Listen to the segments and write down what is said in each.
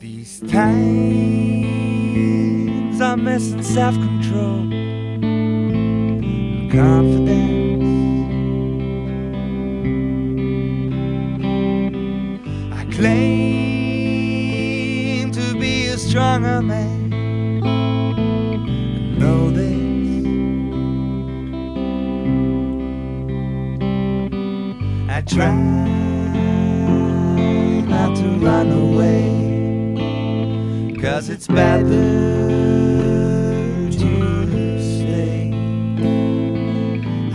These times I'm missing self-control, confidence. I claim to be a stronger man, I know this. I try not to run away, 'cause it's better to stay.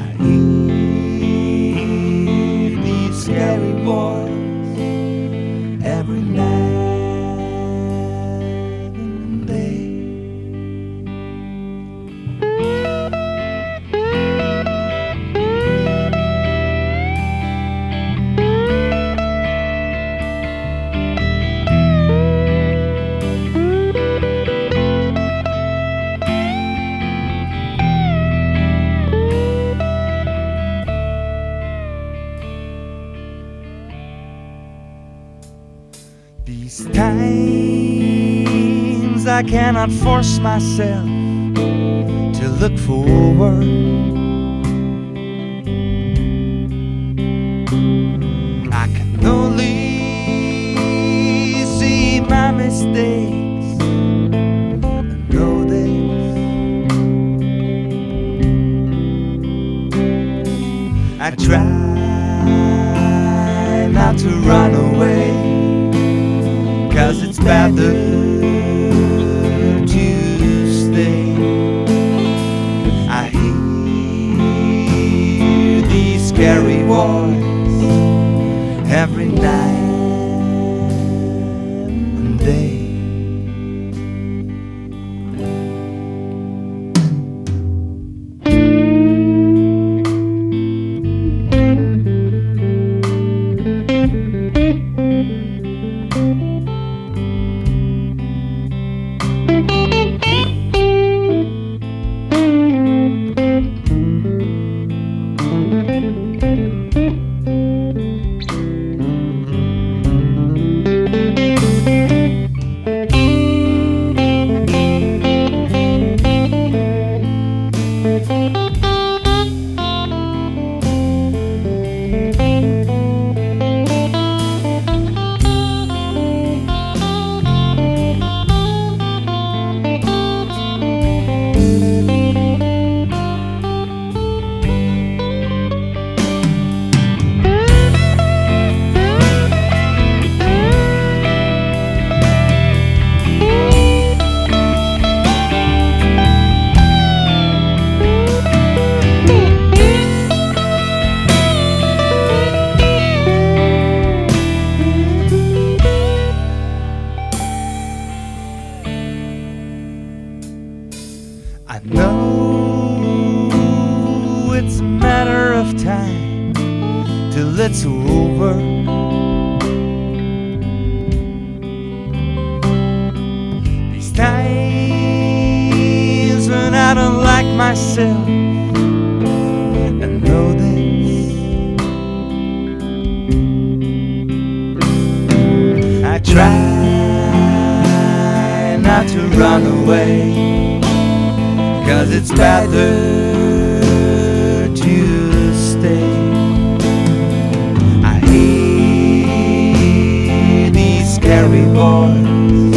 I hear these scary voices every night and day. These times I cannot force myself to look forward. I can only see my mistakes and know this. I try not to run away, 'cause it's better to stay. I hear these scary voices every night and day. I know it's a matter of time till it's over. These times when I don't like myself, I know this. I try try to run away, 'cause it's better to stay. I hear these scary voices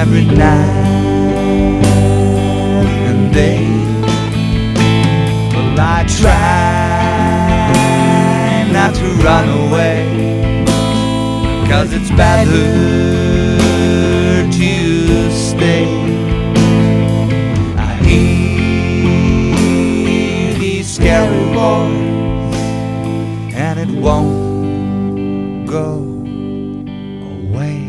every night and day. Well, I try not to run away, 'cause it's better to stay. I hear these scary voices and it won't go away.